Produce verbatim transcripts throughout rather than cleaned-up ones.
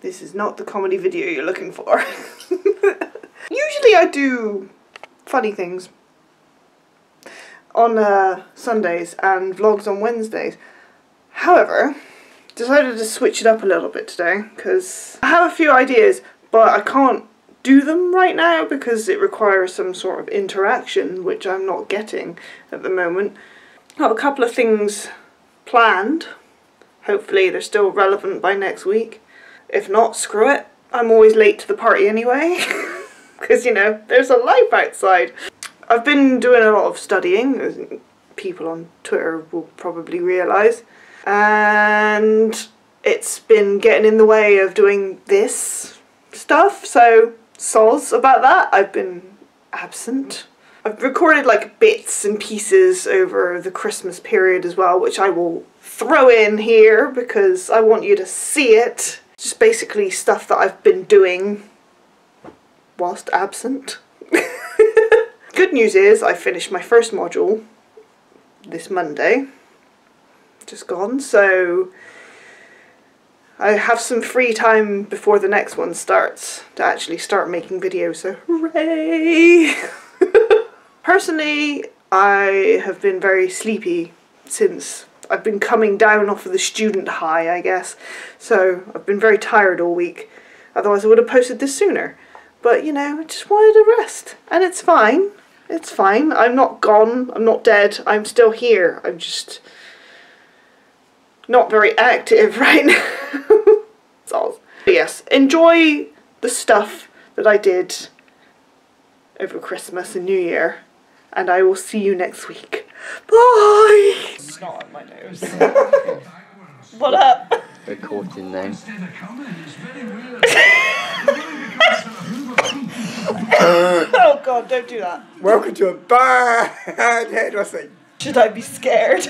This is not the comedy video you're looking for. Usually I do funny things on uh, Sundays and vlogs on Wednesdays. However, decided to switch it up a little bit today because I have a few ideas, but I can't do them right now because it requires some sort of interaction, which I'm not getting at the moment. I have a couple of things planned. Hopefully they're still relevant by next week. If not, screw it. I'm always late to the party anyway. Because, you know, there's a life outside. I've been doing a lot of studying, as people on Twitter will probably realise. And it's been getting in the way of doing this stuff, so soz about that. I've been absent. I've recorded like bits and pieces over the Christmas period as well, which I will throw in here because I want you to see it. Just basically stuff that I've been doing whilst absent. Good news is I finished my first module this Monday, just gone, so I have some free time before the next one starts to actually start making videos, so hooray! Personally, I have been very sleepy since I've been coming down off of the student high, I guess, so I've been very tired all week, otherwise I would have posted this sooner, but you know, I just wanted a rest, and it's fine, it's fine, I'm not gone, I'm not dead, I'm still here, I'm just not very active right now. That's all. But yes, enjoy the stuff that I did over Christmas and New Year, and I will see you next week. Bye! Snot up my nose. What up? They're caught in there. Oh god, don't do that. Welcome to a bad hairdressing. Should I be scared?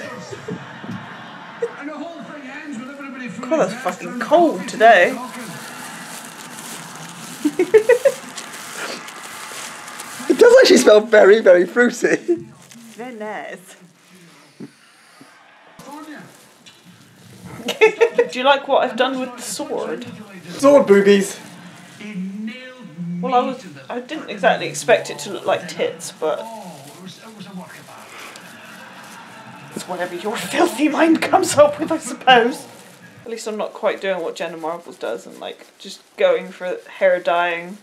God, that's fucking cold today. It does actually smell very, very fruity. Very nice. Do you like what I've done with the sword? Sword boobies. Well, I was, I didn't exactly expect it to look like tits, but it's whatever your filthy mind comes up with, I suppose. At least I'm not quite doing what Jenna Marbles does and like just going for hair dyeing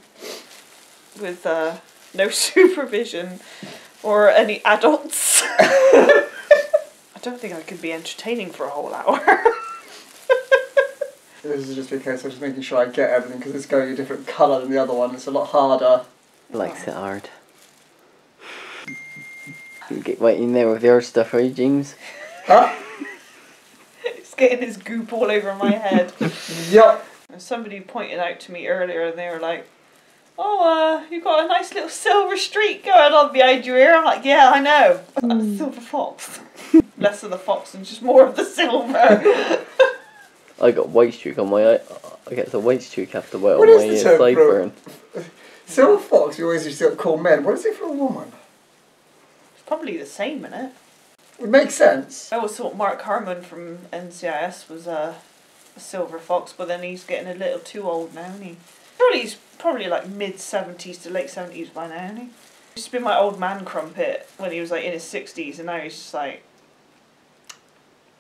with uh, no supervision. Or any adults. I don't think I could be entertaining for a whole hour. This is just because I'm just making sure I get everything because it's going a different colour than the other one. It's a lot harder. He likes it hard. You get right in there with your stuff, are you, James? Huh? It's getting his goop all over my head. Yup. Somebody pointed out to me earlier and they were like, oh, uh, you've got a nice little silver streak going on behind your ear. I'm like, yeah, I know. I'm a silver fox. Less of the fox and just more of the silver. I got white streak on my eye. I get the white streak after white on my ear sideburn. Silver fox, you always used to call men. What is it for a woman? It's probably the same, isn't it? It makes sense. I always thought Mark Harmon from N C I S was uh, a silver fox, but then he's getting a little too old now, isn't he? Surely he's probably like mid seventies to late seventies by now, hasn't he? He used to be my old man crumpet when he was like in his sixties, and now he's just like,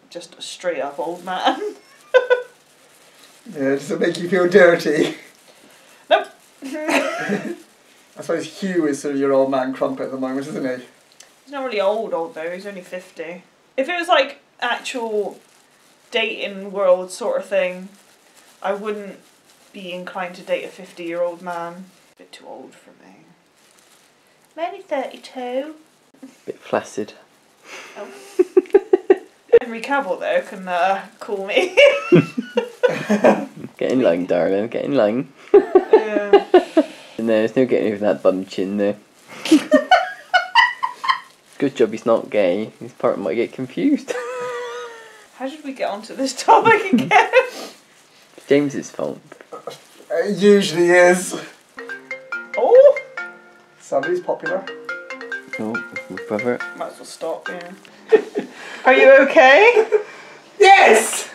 just a straight up old man. Yeah, does it make you feel dirty? Nope. I suppose Hugh is sort of your old man crumpet at the moment, isn't he? He's not really old old though, he's only fifty. If it was like actual dating world sort of thing, I wouldn't be inclined to date a fifty year old man. A bit too old for me. I'm only thirty-two. A bit flaccid. Oh. Henry Cavill though can uh, call me. Get in line, darling, get in line. Yeah. No, there's no getting over that bum chin though. Good job he's not gay, his partner might get confused. How did we get onto this topic again? James's fault. It usually is. Oh! Somebody's popular. Oh, brother. Might as well stop, yeah. Are you okay? Yes!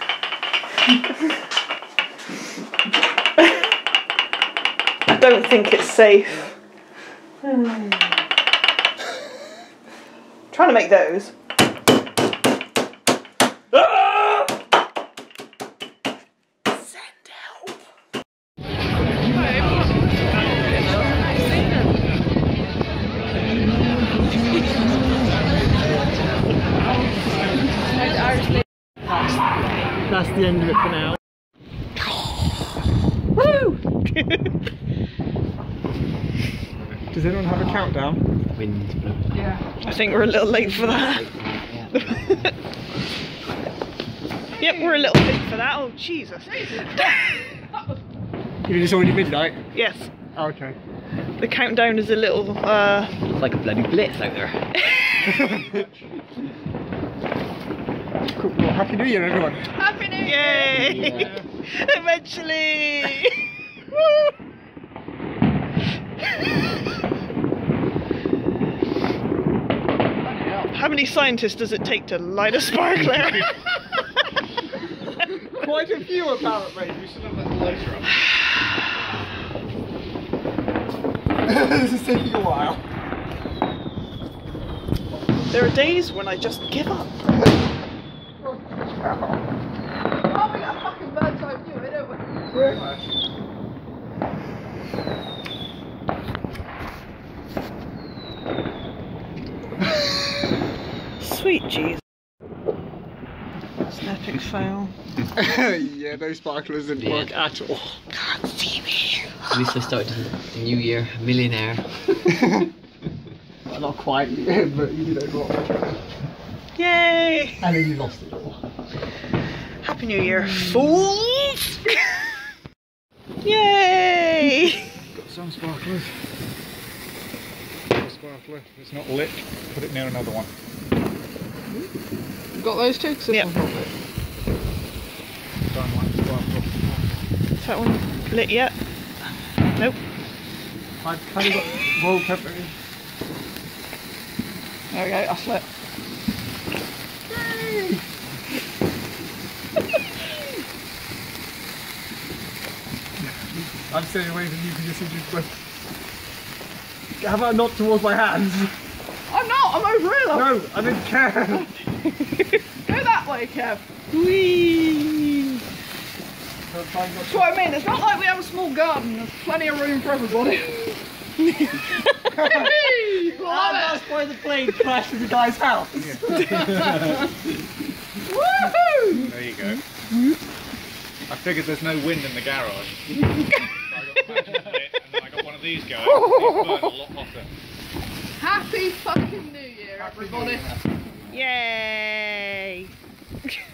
don't think it's safe. Hmm. Trying to make those. Ah! Send help. That's the end of it for now. Does anyone have a countdown? Wind. Yeah. I think we're a little late for that. Yep, we're a little late for that. Oh, Jesus. You just already midnight? Yes. Oh, okay. The countdown is a little, uh... It's like a bloody blitz out there. Cool. Well, Happy New Year, everyone. Happy New Year! Yay! Yeah. Eventually! Woo! How many scientists does it take to light a spark there? Quite a few, apparently. We should have that later on. This is taking a while. There are days when I just give up. Oh, we got a fucking bird's eye view, don't we? Pretty much. Sweet Jesus. That's an epic fail. Yeah, those sparklers didn't yeah. work at all. Can't see me. At least I started the new year, millionaire. Well, not quite, yeah, but you did it wrong. Yay! And then you lost it all. Happy New Year, fools! Yay! Got some sparklers. Sparkler, it's not lit. Put it near another one. Got those two? Yeah. Is that one lit yet? Nope. I've kind of got rolled pepper. There we go, that's lit. I'm staying away from you because you're just like... Have I not towards my hands? I'm not, I'm over here. No, I didn't care. Go that way, Kev. Whee! That's what I mean, it's not like we have a small garden, there's plenty of room for everybody. Well, that's why the plane crashed in the guy's house. Woohoo! There you go. I figured there's no wind in the garage. So I got a bit, and then I got one of these going. These burn a lot hotter. Happy fucking New Year, everybody! Happy New Year. Yay!